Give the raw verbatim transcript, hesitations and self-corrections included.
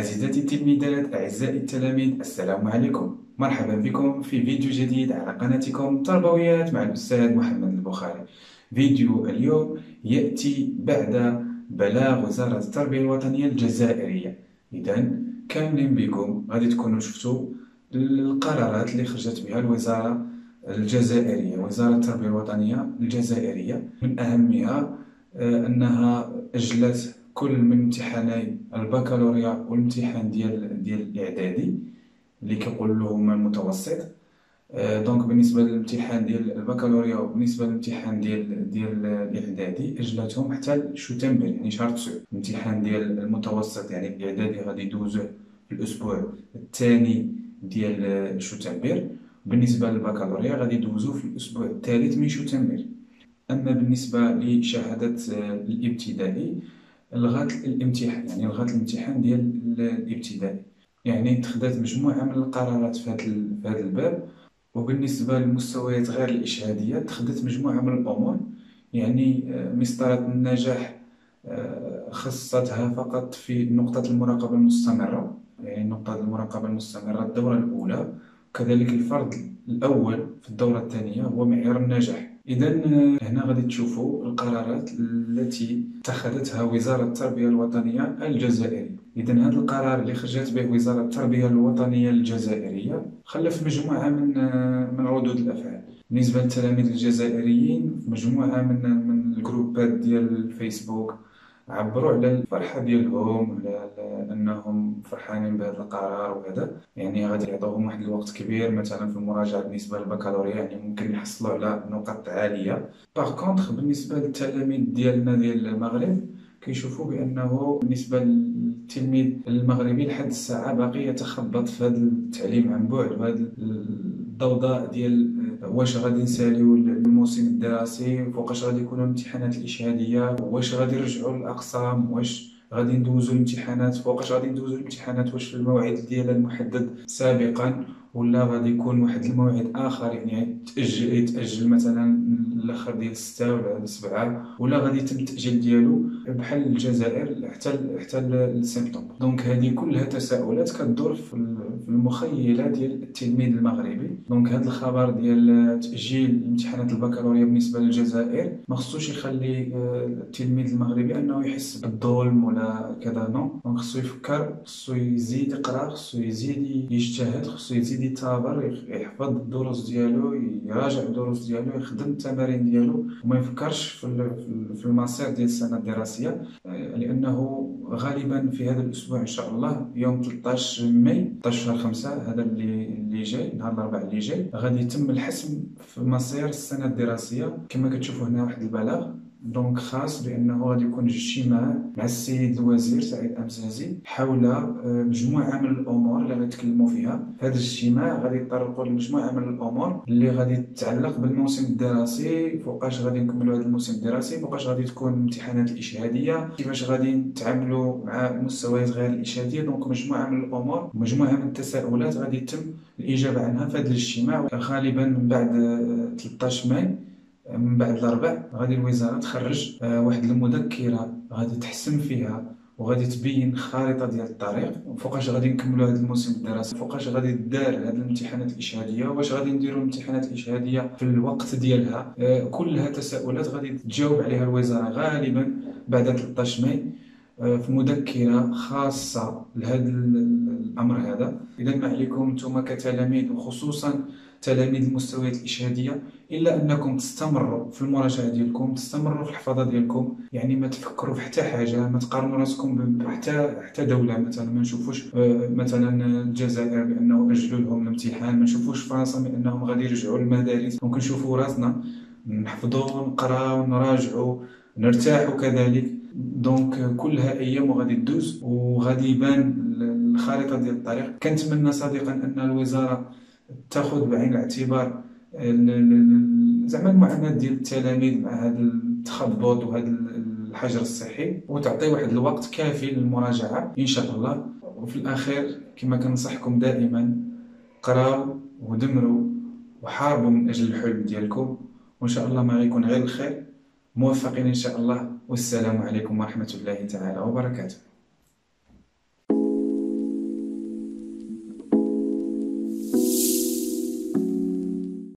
عزيزاتي التلميذات، أعزائي التلاميذ، السلام عليكم. مرحبا بكم في فيديو جديد على قناتكم تربويات مع الأستاذ محمد البخاري. فيديو اليوم يأتي بعد بلاغ وزارة التربية الوطنية الجزائرية. إذن كاملين بكم غادي تكونوا شفتوا القرارات اللي خرجت بها الوزارة الجزائرية، وزارة التربية الوطنية الجزائرية. من أهمها أنها أجلت كل من امتحاني البكالوريا والامتحان ديال ديال الاعدادي اللي كيقول لهم المتوسط. أه دونك بالنسبه للامتحان ديال البكالوريا وبالنسبه للامتحان ديال ديال الاعدادي اجلتهم حتى شتنبر، يعني شهر تسعة. الامتحان ديال المتوسط يعني الاعدادي غادي يدوزو في الاسبوع الثاني ديال شتنبر، بالنسبه للبكالوريا غادي يدوزو في الاسبوع الثالث من شتنبر. اما بالنسبه لشهاده الابتدائي لغات الامتحان، يعني لغات الامتحان ديال الابتدائي. يعني اتخذت مجموعه من القرارات في هذا الباب. وبالنسبه للمستويات غير الاشهاديه اتخذت مجموعه من الامور، يعني مسطره النجاح خصتها فقط في نقطه المراقبه المستمره، يعني نقطه المراقبه المستمره الدوره الاولى، كذلك الفرض الاول في الدوره الثانيه هو معيار النجاح. إذن هنا غادي تشوفوا القرارات التي اتخذتها وزارة التربية الوطنية الجزائرية. إذن هذا القرار اللي خرجت به وزارة التربية الوطنية الجزائرية خلف مجموعة من من ردود الأفعال بالنسبة للتلاميذ الجزائريين. مجموعة من من الجروبات ديال الفيسبوك عبروا على الفرحة ديالهم، على أنهم فرحانين بهذا القرار، وهذا يعني غادي يعطوهم واحد الوقت كبير مثلا في المراجعة بالنسبة للبكالوريا، يعني ممكن يحصلوا على نقاط عالية. باغ كونطخ بالنسبة للتلاميذ ديالنا ديال المغرب كيشوفوا بأنه بالنسبة للتلميذ المغربي لحد الساعة باقي يتخبط في هذا التعليم عن بعد وهذا الضوضاء ديال واش غادي نساليو الموسم الدراسي، فوقاش غادي يكونوا الامتحانات الاشهاديه، واش غادي نرجعوا للاقسام، واش غادي ندوزوا الامتحانات، فوقاش غادي ندوزوا الامتحانات، واش في الموعد ديالها المحدد سابقا ولا غادي يكون واحد الموعد اخر، يعني تاجل يتاجل مثلا الاخر ديال ستة ولا سبعة، ولا غادي يتم التاجيل ديالو بحال الجزائر حتى حتى لسبتمبر. دونك هذه كلها تساؤلات كدور في المخيله ديال التلميذ المغربي. دونك هذا الخبر ديال تاجيل امتحانات البكالوريا بالنسبه للجزائر ما خصوش يخلي التلميذ المغربي انه يحس بالظلم ولا كذا، نو. دونك خصو يفكر، خصو يزيد يقرا، خصو يزيد يجتهد، خصو يزيد يتابر، يحفظ الدروس ديالو، يراجع الدروس ديالو، يخدم التمارين ديالو، وما يفكرش في في المسار ديال السنه الدراسيه، لانه غالبا في هذا الاسبوع ان شاء الله يوم ثلاثة عشر ماي ثلاثة عشر خمسة هذا اللي اللي جاي، نهار الاربعاء اللي جاي، غادي يتم الحسم في مسار السنه الدراسيه كما كتشوفوا هنا واحد البلاغ. دونك خاص بانه غادي يكون اجتماع مع السيد الوزير سعيد امسازي حول مجموعه من الامور اللي غيتكلموا فيها. هذا الاجتماع غادي يطرقوا لمجموعه من الامور اللي غادي تتعلق بالموسم الدراسي، فوقاش غادي نكملوا هذا الموسم الدراسي، فوقاش غادي تكون الامتحانات الاشهاديه، كيفاش غادي نتعاملوا مع المستويات غير الاشهاديه. دونك مجموعه من الامور، مجموعه من التساؤلات غادي يتم الاجابه عنها في هذا الاجتماع. غالبا من بعد ثلاثة عشر ماي من بعد الاربعاء غادي الوزاره تخرج واحد المذكره غادي تحسم فيها وغادي تبين خارطه ديال الطريق، فوقاش غادي نكملوا هذا الموسم الدراسي، فوقاش غادي دار هذه الامتحانات الاشهاديه، واش غادي نديروا الامتحانات الاشهاديه في الوقت ديالها. كلها تساؤلات غادي تجاوب عليها الوزاره غالبا بعد ثلاثة عشر ماي في مذكره خاصه لهذا الامر هذا. اذا ما عليكم نتوما كتلاميذ، وخصوصا تلاميذ المستويات الاشهاديه، الا انكم تستمروا في المراجعه ديالكم، تستمروا في الحفاظه ديالكم، يعني ما تفكروا في حتى حاجه، ما تقارنوا راسكم حتى حتى دوله. مثلا ما نشوفوش مثلا الجزائر بانه اجلوا لهم الامتحان، ما نشوفوش فرنسا بانهم غادي يرجعوا للمدارس. ممكن نشوفوا راسنا نحفظوا ونقراو ونراجعوا نرتاحوا كذلك. دونك كلها ايام وغادي تدوز وغادي يبان الخريطه ديال الطريق. كنتمنى صادقا ان الوزاره تاخذ بعين الاعتبار زعما المعاناه ديال التلاميذ مع هذا التخبط وهذا الحجر الصحي، وتعطي واحد الوقت كافي للمراجعه ان شاء الله. وفي الاخير كما كنصحكم دائما، قراو ودمروا وحاربوا من اجل الحلم ديالكم، وان شاء الله ما غيكون غير الخير. موفقين ان شاء الله، والسلام عليكم ورحمه الله تعالى وبركاته.